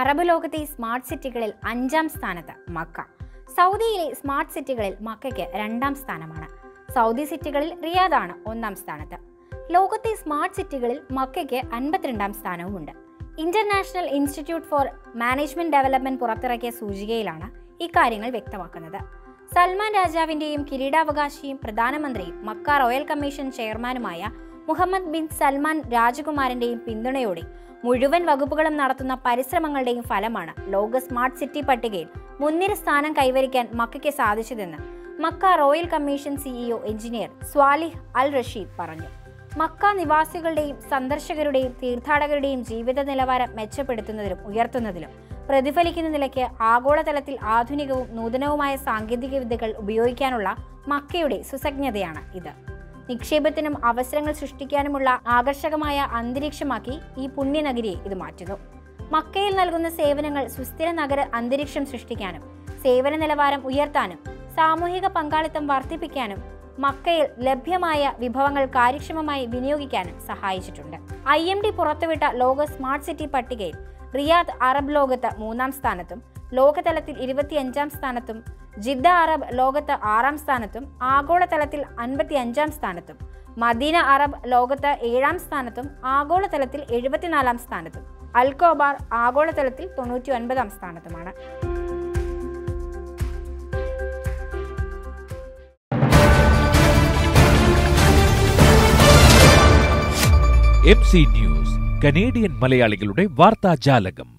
Arab ലോകത്തെ smart സിറ്റികളിൽ 5-ആം സ്ഥാനത്ത് Mecca. സൗദിയിലെ സ്മാർട്ട് സിറ്റികളിൽ മക്കയ്ക്ക് 2-ആം സ്ഥാനമാണ്. സൗദി സിറ്റികളിൽ റിയാദാണ് 1-ആം സ്ഥാനത്ത്. ലോകത്തെ സ്മാർട്ട് സിറ്റികളിൽ മക്കയ്ക്ക് 52-ആം സ്ഥാനവുമുണ്ട്. International institute for management development പുറത്തിറക്കിയ സൂചികയിലാണ് ഇക്കാര്യങ്ങൾ വ്യക്തമാക്കുന്നത്. സൽമാൻ രാജാവിന്റെയും കിരീടാവകാശിയും പ്രധാനമന്ത്രിയും മക്ക റോയൽ കമ്മീഷൻ ചെയർമാനുമായ മുഹമ്മദ് ബിൻ സൽമാൻ രാജകുമാരന്റെയും പിന്തുണയോടെ മുഴുവൻ വകുപ്പുകളും നടത്തുന്ന പരിശ്രമങ്ങളുടെയും ഫലമാണ് ലോക സ്മാർട്ട് സിറ്റി പട്ടികയിൽ മുൻനിര സ്ഥാനം കൈവരിക്കാൻ മക്കയ്ക്ക് സാധിച്ചതെന്ന് Mecca royal commission CEO engineer Saleh അൽ റഷീദ് പറഞ്ഞു. മക്ക നിവാസികളുടെയും സന്ദർശകരുടെയും തീർത്ഥാടകരുടെയും ജീവിത നിലവാരം മെച്ചപ്പെടുത്തുന്നതിലും ഉയർത്തുന്നതിലും പ്രതിഫലിക്കുന്ന നിലയ്ക്ക് ആഗോളതലത്തിൽ ആധുനികവും നൂതനവുമായ സാങ്കേതിക വിദ്യകൾ ഉപയോഗിക്കാനുള്ള മക്കയുടെ സുസജ്ഞതയാണ് ഇത്. നിക്ഷേപത്തിനും അവസരങ്ങൾ സൃഷ്ടിക്കാനുമുള്ള ആകർഷകമായ അന്തരീക്ഷമാക്കി ഈ പുണ്യനഗരിയെ ഇത് മാറ്റുന്നു. മക്കയിൽ നൽകുന്ന സേവനങ്ങൾ സുസ്ഥിര നഗര അന്തരീക്ഷം സൃഷ്ടിക്കാനും സേവന നിലവാരം ഉയർത്താനും സാമൂഹിക പങ്കാളിത്തം വർദ്ധിപ്പിക്കാനും മക്കയിൽ ലഭ്യമായ വിഭവങ്ങൾ കാര്യക്ഷമമായി വിനിയോഗിക്കാനും സഹായിച്ചിട്ടുണ്ട്. IMD പുറത്തുവിട്ട ലോക സ്മാർട്ട് സിറ്റി പട്ടികയിൽ റിയാദ് അറബ് ലോകത്ത് 3-ആം സ്ഥാനത്തും ലോകതലത്തിൽ 25-ആം സ്ഥാനത്തും ജിദ്ദ അറബ് ലോകത്ത് 6-ആം സ്ഥാനത്തും ആഗോളതലത്തിൽ 55-ആം സ്ഥാനത്തും മദീന അറബ് ലോകത്ത് 7-ആം സ്ഥാനത്തും ആഗോളതലത്തിൽ 74-ആം സ്ഥാനത്തും അൽകോബാർ ആഗോളതലത്തിൽ 99-ആം സ്ഥാനത്തുമാണ്. MC News, Canadian മലയാളികളുടെ വാർത്താജാലകം.